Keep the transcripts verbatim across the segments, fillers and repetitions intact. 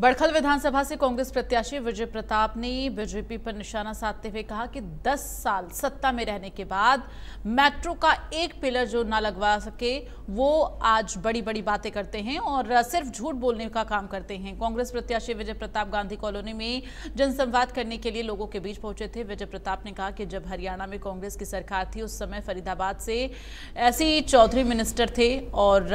बड़खल विधानसभा से कांग्रेस प्रत्याशी विजय प्रताप ने बीजेपी पर निशाना साधते हुए कहा कि दस साल सत्ता में रहने के बाद मेट्रो का एक पिलर जो ना लगवा सके वो आज बड़ी बड़ी बातें करते हैं और सिर्फ झूठ बोलने का काम करते हैं। कांग्रेस प्रत्याशी विजय प्रताप गांधी कॉलोनी में जनसंवाद करने के लिए लोगों के बीच पहुंचे थे। विजय प्रताप ने कहा कि जब हरियाणा में कांग्रेस की सरकार थी उस समय फरीदाबाद से ऐसे चौधरी मिनिस्टर थे और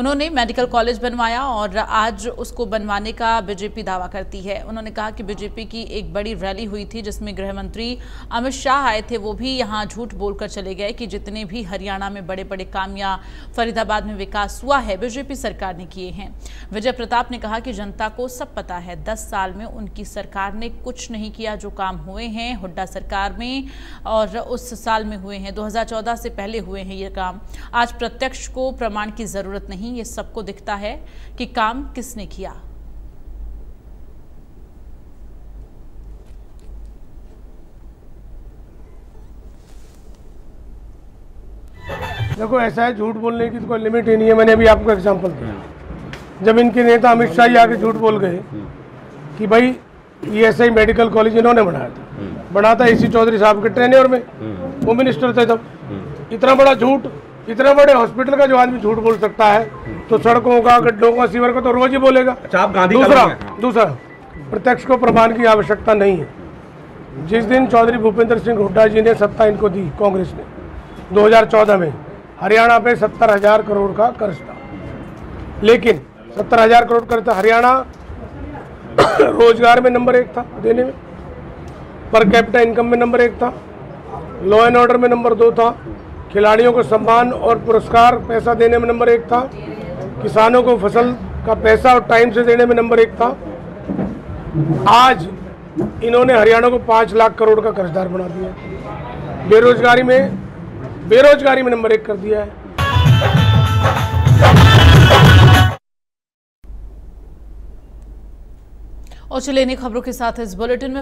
उन्होंने मेडिकल कॉलेज बनवाया और आज उसको बनवाने का बीजेपी दावा करती है। उन्होंने कहा कि बीजेपी की एक बड़ी रैली हुई थी जिसमें गृह मंत्री अमित शाह आए थे, वो भी यहाँ झूठ बोलकर चले गए कि जितने भी हरियाणा में बड़े बड़े काम या फरीदाबाद में विकास हुआ है बीजेपी सरकार ने किए हैं। विजय प्रताप ने कहा कि जनता को सब पता है, दस साल में उनकी सरकार ने कुछ नहीं किया। जो काम हुए हैं हुड्डा सरकार में और उस साल में हुए हैं, दो हजार चौदह से पहले हुए हैं ये काम। आज प्रत्यक्ष को प्रमाण की जरूरत नहीं, ये सबको दिखता है कि काम किसने किया। देखो ऐसा है, झूठ बोलने की तो कोई लिमिट ही नहीं है। मैंने अभी आपको एग्जांपल दिया, जब इनके नेता अमित शाह आके झूठ बोल गए कि भाई ईएसआई मेडिकल कॉलेज इन्होंने बनाया था बना था इसी चौधरी साहब के ट्रेनर में, वो मिनिस्टर थे तब। इतना बड़ा झूठ, इतने बड़े हॉस्पिटल का जो आदमी झूठ बोल सकता है तो सड़कों का, गड्ढों का, सीवर का तो रोज ही बोलेगा। दूसरा दूसरा प्रत्यक्ष को प्रमाण की आवश्यकता नहीं है। जिस दिन चौधरी भूपेंद्र सिंह हुड्डा जी ने सत्ता इनको दी, कांग्रेस ने दो हजार चौदह में हरियाणा पे सत्तर हजार करोड़ का कर्ज था, लेकिन सत्तर हजार करोड़ कर्ज था। हरियाणा रोजगार में नंबर एक था देने में, पर कैपिटा इनकम में नंबर एक था, लॉ एंड ऑर्डर में नंबर दो था, खिलाड़ियों को सम्मान और पुरस्कार पैसा देने में नंबर एक था, किसानों को फसल का पैसा और टाइम से देने में नंबर एक था। आज इन्होंने हरियाणा को पाँच लाख करोड़ का कर्जदार बना दिया, बेरोजगारी में बेरोजगारी में नंबर एक कर दिया है। और चलिए इन खबरों के साथ इस बुलेटिन में